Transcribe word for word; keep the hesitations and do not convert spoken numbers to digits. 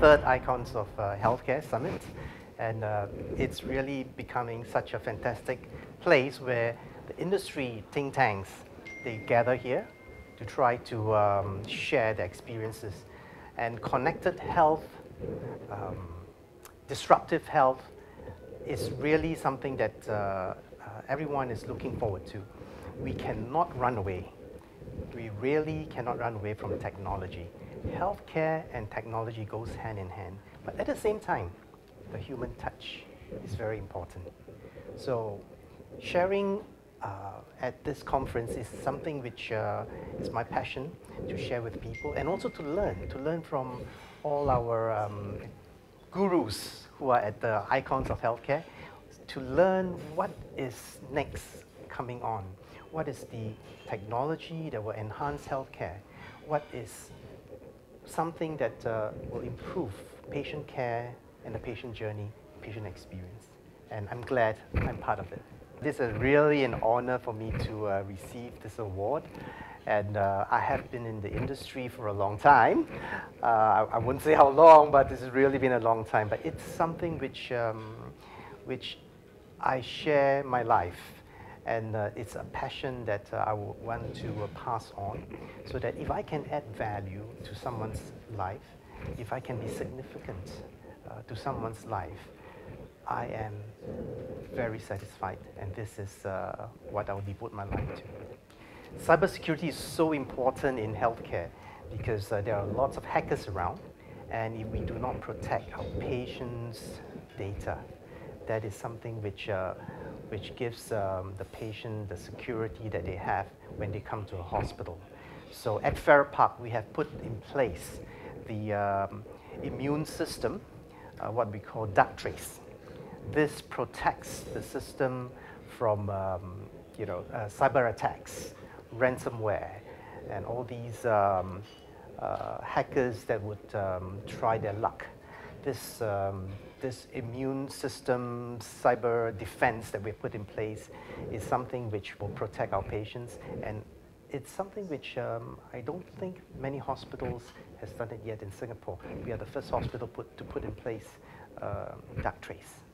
third Icons of uh, Healthcare Summit, and uh, it's really becoming such a fantastic place where the industry think tanks, they gather here to try to um, share their experiences. And connected health, um, disruptive health is really something that uh, uh, everyone is looking forward to. We cannot run away. We really cannot run away from technology. Healthcare and technology goes hand in hand. But at the same time, the human touch is very important. So sharing uh, at this conference is something which uh, is my passion to share with people, and also to learn, to learn from all our um, gurus who are at the Icons of Healthcare, to learn what is next coming on. What is the technology that will enhance healthcare? What is something that uh, will improve patient care and the patient journey, patient experience? And I'm glad I'm part of it. This is really an honor for me to uh, receive this award. And uh, I have been in the industry for a long time. Uh, I, I wouldn't say how long, but this has really been a long time. But it's something which, um, which I share my life. And uh, it's a passion that uh, I want to uh, pass on, so that if I can add value to someone's life, if I can be significant uh, to someone's life, I am very satisfied, and this is uh, what I will devote my life to. Cybersecurity is so important in healthcare because uh, there are lots of hackers around, and if we do not protect our patients' data, that is something which uh, which gives um, the patient the security that they have when they come to a hospital. So at Farrer Park, we have put in place the um, immune system, uh, what we call Darktrace. This protects the system from um, you know, uh, cyber attacks, ransomware, and all these um, uh, hackers that would um, try their luck. This, um, this immune system, cyber defense that we put in place is something which will protect our patients, and it's something which um, I don't think many hospitals has done it yet in Singapore. We are the first hospital put, to put in place uh, Darktrace.